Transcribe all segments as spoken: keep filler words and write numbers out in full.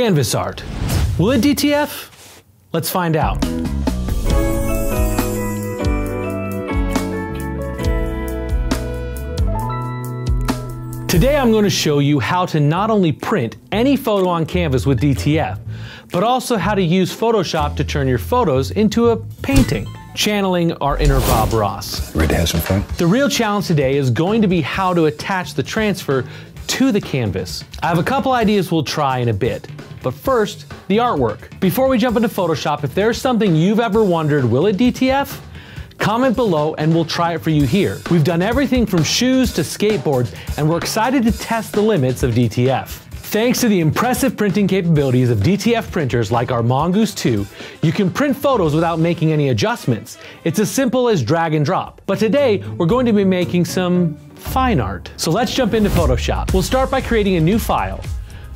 Canvas art. Will it D T F? Let's find out. Today I'm going to show you how to not only print any photo on canvas with D T F, but also how to use Photoshop to turn your photos into a painting, channeling our inner Bob Ross. Ready to have some fun? The real challenge today is going to be how to attach the transfer to the canvas. I have a couple ideas we'll try in a bit, but first, the artwork. Before we jump into Photoshop, if there's something you've ever wondered, will it D T F? Comment below and we'll try it for you here. We've done everything from shoes to skateboards, and we're excited to test the limits of D T F. Thanks to the impressive printing capabilities of D T F printers like our Mongoose two, you can print photos without making any adjustments. It's as simple as drag and drop. But today, we're going to be making some fine art. So let's jump into Photoshop. We'll start by creating a new file.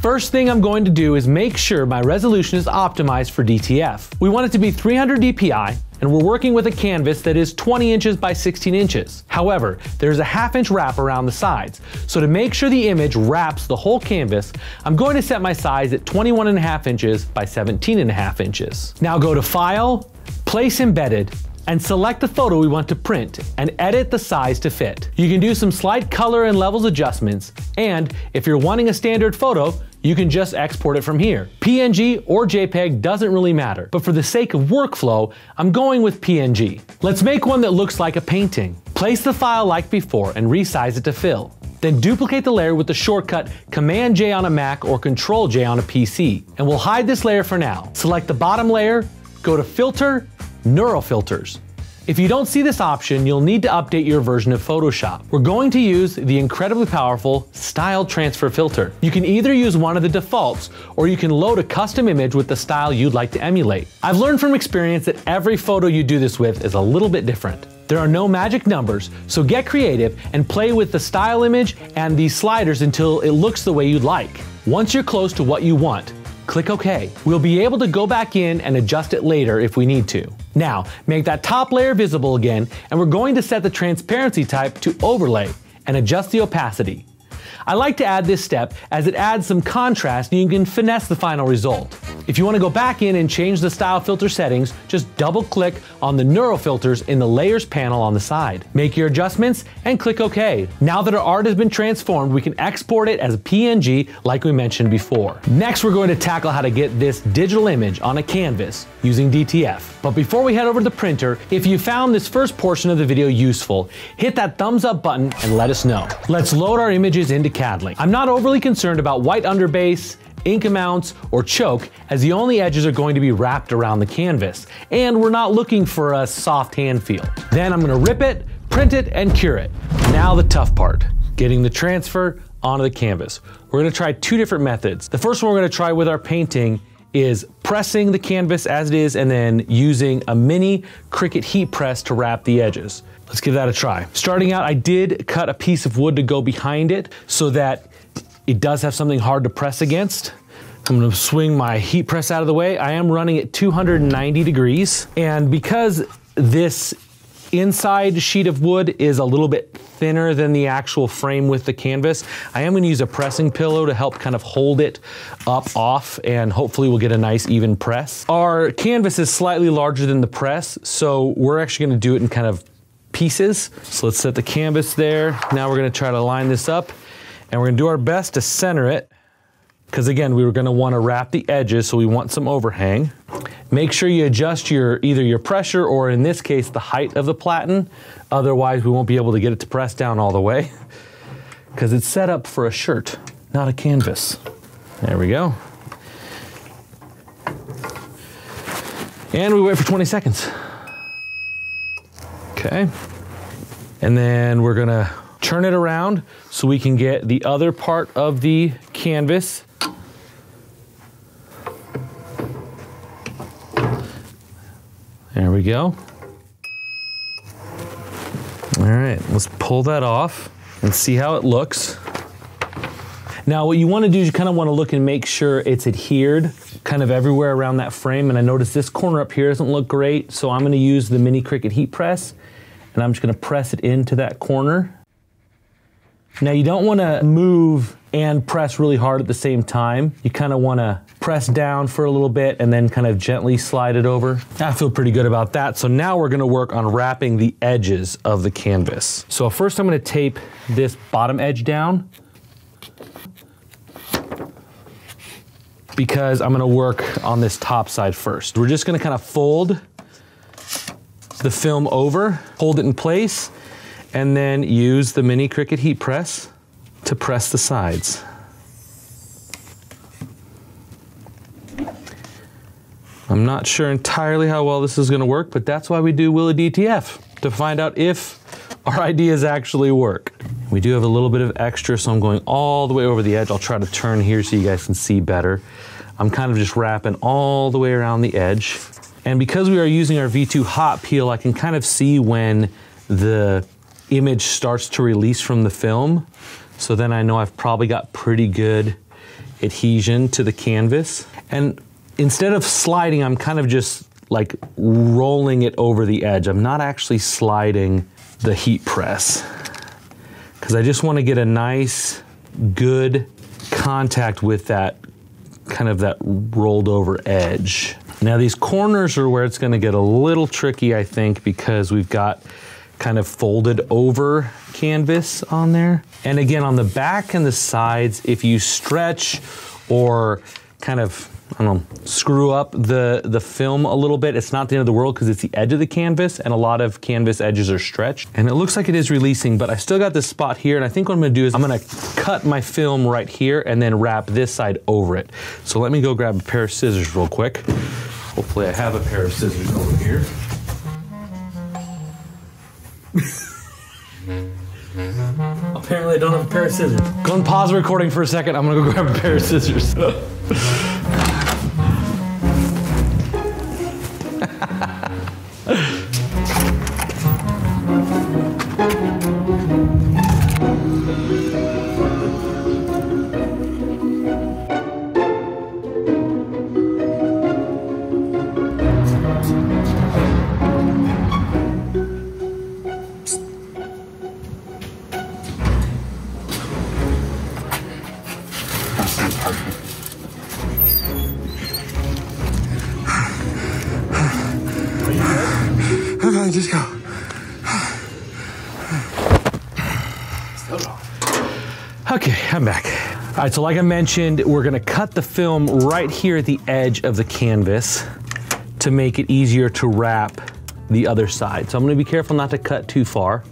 First thing I'm going to do is make sure my resolution is optimized for D T F. We want it to be three hundred D P I, and we're working with a canvas that is twenty inches by sixteen inches. However, there's a half inch wrap around the sides. So to make sure the image wraps the whole canvas, I'm going to set my size at twenty-one and a half inches by seventeen and a half inches. Now go to File, Place Embedded, and select the photo we want to print and edit the size to fit. You can do some slight color and levels adjustments, and if you're wanting a standard photo, you can just export it from here. P N G or JPEG doesn't really matter, but for the sake of workflow, I'm going with P N G. Let's make one that looks like a painting. Place the file like before and resize it to fill. Then duplicate the layer with the shortcut Command J on a Mac or Control J on a P C, and we'll hide this layer for now. Select the bottom layer, go to Filter, Neural Filters. If you don't see this option, you'll need to update your version of Photoshop. We're going to use the incredibly powerful Style Transfer Filter. You can either use one of the defaults, or you can load a custom image with the style you'd like to emulate. I've learned from experience that every photo you do this with is a little bit different. There are no magic numbers, so get creative and play with the style image and these sliders until it looks the way you'd like. Once you're close to what you want, click OK. We'll be able to go back in and adjust it later if we need to. Now, make that top layer visible again, and we're going to set the transparency type to overlay and adjust the opacity. I like to add this step as it adds some contrast and you can finesse the final result. If you want to go back in and change the style filter settings, just double click on the neural filters in the layers panel on the side. Make your adjustments and click OK. Now that our art has been transformed, we can export it as a P N G like we mentioned before. Next, we're going to tackle how to get this digital image on a canvas using D T F. But before we head over to the printer, if you found this first portion of the video useful, hit that thumbs up button and let us know. Let's load our images into CADlink. I'm not overly concerned about white underbase, ink amounts, or choke, as the only edges are going to be wrapped around the canvas, and we're not looking for a soft hand feel. Then I'm gonna rip it, print it, and cure it. Now the tough part, getting the transfer onto the canvas. We're gonna try two different methods. The first one we're gonna try with our painting is pressing the canvas as it is and then using a mini Cricut heat press to wrap the edges. Let's give that a try. Starting out, I did cut a piece of wood to go behind it so that it does have something hard to press against. I'm gonna swing my heat press out of the way. I am running at two hundred ninety degrees. And because this inside sheet of wood is a little bit thinner than the actual frame with the canvas, I am gonna use a pressing pillow to help kind of hold it up off, and hopefully we'll get a nice even press. Our canvas is slightly larger than the press, so we're actually gonna do it in kind of pieces. So let's set the canvas there. Now we're gonna try to line this up. And we're gonna do our best to center it, because again, we were gonna wanna wrap the edges, so we want some overhang. Make sure you adjust your either your pressure or, in this case, the height of the platen. Otherwise, we won't be able to get it to press down all the way, because it's set up for a shirt, not a canvas. There we go. And we wait for twenty seconds. Okay. And then we're gonna turn it around so we can get the other part of the canvas. There we go. All right, let's pull that off and see how it looks. Now what you want to do is you kind of want to look and make sure it's adhered kind of everywhere around that frame. And I noticed this corner up here doesn't look great, so I'm going to use the mini Cricut heat press and I'm just going to press it into that corner. Now you don't want to move and press really hard at the same time. You kind of want to press down for a little bit and then kind of gently slide it over. I feel pretty good about that. So now we're going to work on wrapping the edges of the canvas. So first I'm going to tape this bottom edge down, because I'm going to work on this top side first. We're just going to kind of fold the film over, hold it in place, and then use the mini Cricut heat press to press the sides. I'm not sure entirely how well this is going to work, but that's why we do Will It D T F, to find out if our ideas actually work. We do have a little bit of extra, so I'm going all the way over the edge. I'll try to turn here so you guys can see better. I'm kind of just wrapping all the way around the edge. And because we are using our V two hot peel, I can kind of see when the image starts to release from the film. So then I know I've probably got pretty good adhesion to the canvas. And instead of sliding, I'm kind of just like rolling it over the edge. I'm not actually sliding the heat press, because I just want to get a nice, good contact with that kind of that rolled over edge. Now these corners are where it's going to get a little tricky, I think, because we've got kind of folded over canvas on there. And again, on the back and the sides, if you stretch or kind of, I don't know, screw up the, the film a little bit, it's not the end of the world, because it's the edge of the canvas, and a lot of canvas edges are stretched. And it looks like it is releasing, but I still got this spot here, and I think what I'm gonna do is I'm gonna cut my film right here and then wrap this side over it. So let me go grab a pair of scissors real quick. Hopefully I have a pair of scissors over here. Apparently I don't have a pair of scissors. Go and pause the recording for a second. I'm gonna go grab a pair of scissors. Just go. Okay, I'm back. All right, so like I mentioned, we're gonna cut the film right here at the edge of the canvas to make it easier to wrap the other side. So I'm gonna be careful not to cut too far.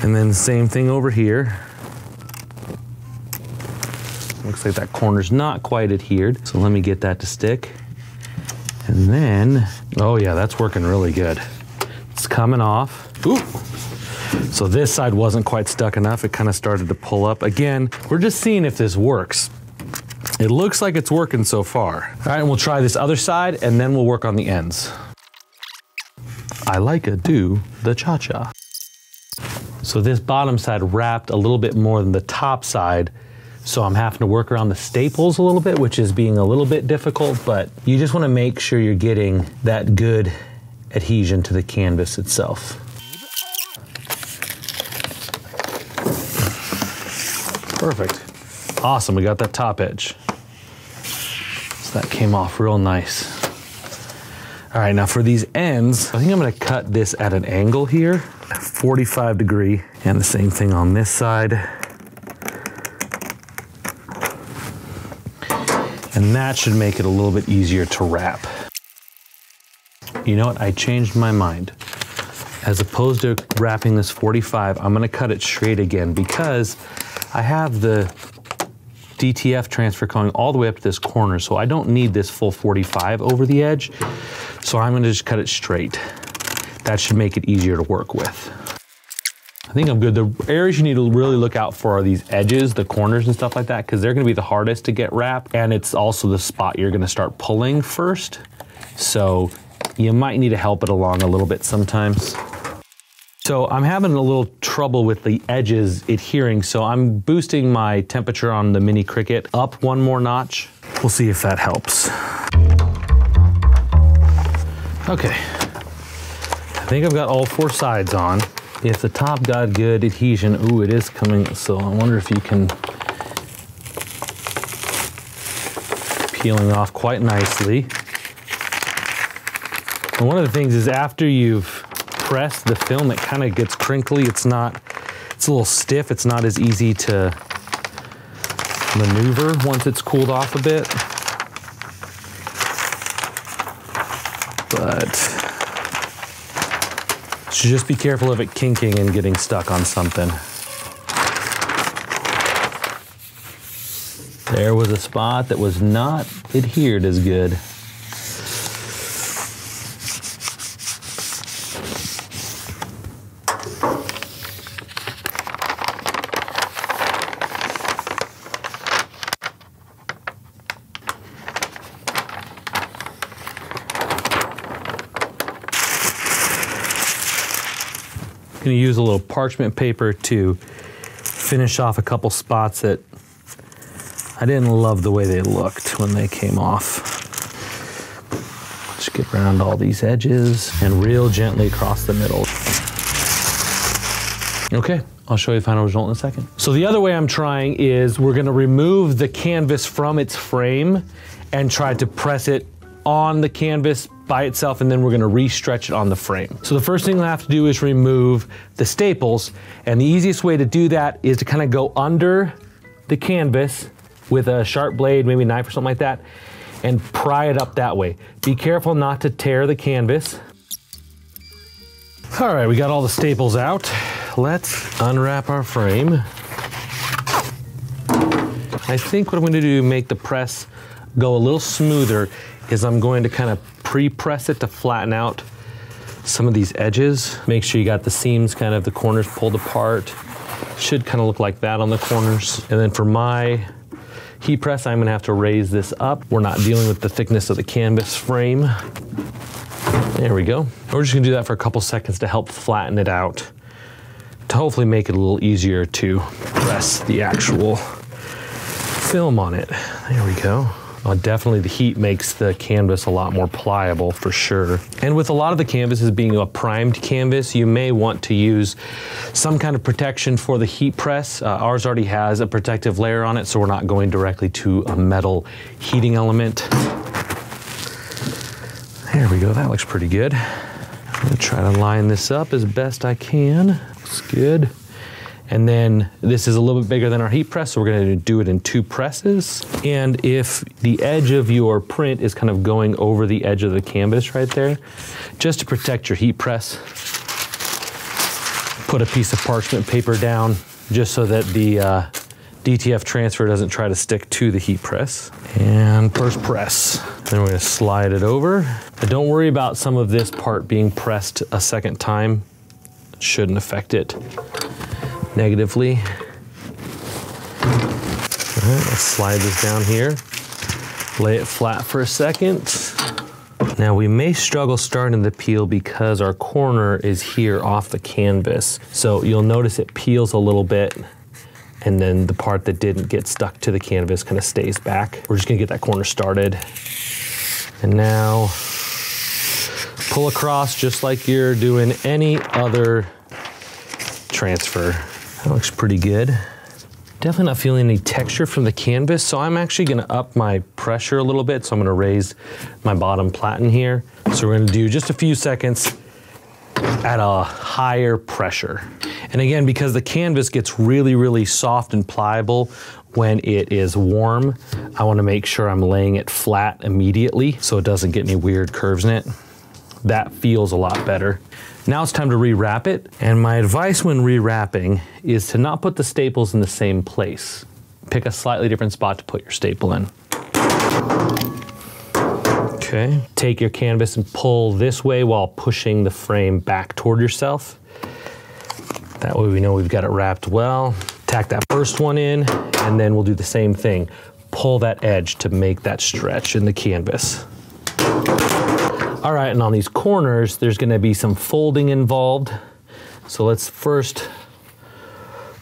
And then same thing over here. Looks like that corner's not quite adhered, so let me get that to stick. And then, oh yeah, that's working really good. It's coming off. Ooh. So this side wasn't quite stuck enough. It kind of started to pull up. Again, we're just seeing if this works. It looks like it's working so far. All right, and we'll try this other side, and then we'll work on the ends. I like a do the cha-cha. So this bottom side wrapped a little bit more than the top side, so I'm having to work around the staples a little bit, which is being a little bit difficult, but you just want to make sure you're getting that good adhesion to the canvas itself. Perfect. Awesome, we got that top edge. So that came off real nice. All right, now for these ends, I think I'm gonna cut this at an angle here, forty-five degree, and the same thing on this side. And that should make it a little bit easier to wrap. You know what, I changed my mind. As opposed to wrapping this forty-five, I'm gonna cut it straight again, because I have the D T F transfer going all the way up to this corner, so I don't need this full forty-five over the edge. So I'm gonna just cut it straight. That should make it easier to work with. I think I'm good. The areas you need to really look out for are these edges, the corners and stuff like that, because they're gonna be the hardest to get wrapped, and it's also the spot you're gonna start pulling first. So you might need to help it along a little bit sometimes. So I'm having a little trouble with the edges adhering, so I'm boosting my temperature on the mini Cricut up one more notch. We'll see if that helps. Okay, I think I've got all four sides on. If the top got good adhesion, ooh, it is coming, so I wonder if you can, peeling off quite nicely. And one of the things is after you've pressed the film, it kind of gets crinkly. It's not, it's a little stiff. It's not as easy to maneuver once it's cooled off a bit. But just be careful of it kinking and getting stuck on something. There was a spot that was not adhered as good. Going to use a little parchment paper to finish off a couple spots that I didn't love the way they looked when they came off. Just get around all these edges and reel gently across the middle. Okay, I'll show you the final result in a second. So the other way I'm trying is we're going to remove the canvas from its frame and try to press it on the canvas by itself, and then we're gonna re-stretch it on the frame. So the first thing we'll have to do is remove the staples, and the easiest way to do that is to kind of go under the canvas with a sharp blade, maybe a knife or something like that, and pry it up that way. Be careful not to tear the canvas. All right, we got all the staples out. Let's unwrap our frame. I think what I'm gonna do to make the press go a little smoother is I'm going to kind of pre-press it to flatten out some of these edges. Make sure you got the seams, kind of the corners pulled apart. Should kind of look like that on the corners. And then for my heat press, I'm gonna have to raise this up. We're not dealing with the thickness of the canvas frame. There we go. We're just gonna do that for a couple seconds to help flatten it out, to hopefully make it a little easier to press the actual film on it. There we go. Uh, definitely the heat makes the canvas a lot more pliable for sure. And with a lot of the canvases being a primed canvas, you may want to use some kind of protection for the heat press. Uh, ours already has a protective layer on it, so we're not going directly to a metal heating element. There we go, that looks pretty good. I'm gonna try to line this up as best I can. Looks good. And then this is a little bit bigger than our heat press, so we're gonna do it in two presses. And if the edge of your print is kind of going over the edge of the canvas right there, just to protect your heat press, put a piece of parchment paper down just so that the uh, D T F transfer doesn't try to stick to the heat press. And first press. Then we're gonna slide it over. Now don't worry about some of this part being pressed a second time. It shouldn't affect it negatively. All right, let's slide this down here. Lay it flat for a second. Now we may struggle starting the peel because our corner is here off the canvas. So you'll notice it peels a little bit, and then the part that didn't get stuck to the canvas kind of stays back. We're just gonna get that corner started. And now pull across just like you're doing any other transfer. That looks pretty good. Definitely not feeling any texture from the canvas, so I'm actually gonna up my pressure a little bit, so I'm gonna raise my bottom platen here. So we're gonna do just a few seconds at a higher pressure. And again, because the canvas gets really, really soft and pliable when it is warm, I wanna make sure I'm laying it flat immediately so it doesn't get any weird curves in it. That feels a lot better. Now it's time to rewrap it. And my advice when rewrapping is to not put the staples in the same place. Pick a slightly different spot to put your staple in. Okay. Take your canvas and pull this way while pushing the frame back toward yourself. That way we know we've got it wrapped well. Tack that first one in, and then we'll do the same thing. Pull that edge to make that stretch in the canvas. All right, and on these corners, there's gonna be some folding involved. So let's first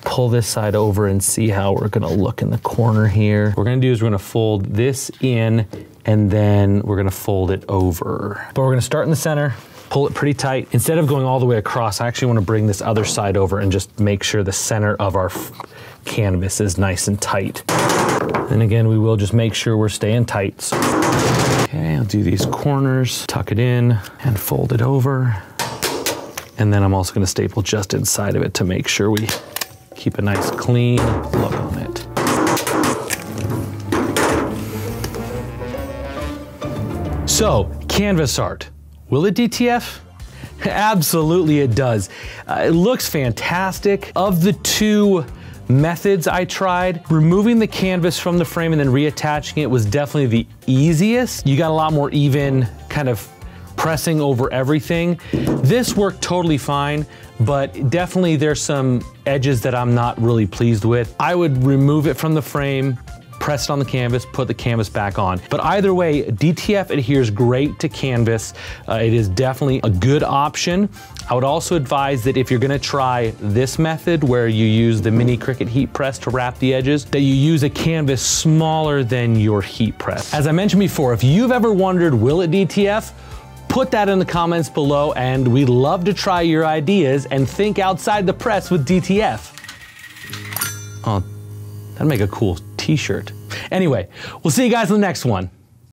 pull this side over and see how we're gonna look in the corner here. What we're gonna do is we're gonna fold this in, and then we're gonna fold it over. But we're gonna start in the center, pull it pretty tight. Instead of going all the way across, I actually want to bring this other side over and just make sure the center of our canvas is nice and tight. And again, we will just make sure we're staying tight. So, okay, I'll do these corners, tuck it in and fold it over. And then I'm also gonna staple just inside of it to make sure we keep a nice clean look on it. So, canvas art, will it D T F? Absolutely it does. Uh, it looks fantastic. Of the two methods I tried, removing the canvas from the frame and then reattaching it was definitely the easiest. You got a lot more even kind of pressing over everything. This worked totally fine, but definitely there's some edges that I'm not really pleased with. I would remove it from the frame, press it on the canvas, put the canvas back on. But either way, D T F adheres great to canvas. Uh, it is definitely a good option. I would also advise that if you're gonna try this method where you use the mini Cricut heat press to wrap the edges, that you use a canvas smaller than your heat press. As I mentioned before, if you've ever wondered, will it D T F? Put that in the comments below, and we'd love to try your ideas and think outside the press with D T F. Oh, that'd make a cool t-shirt. Anyway, we'll see you guys in the next one.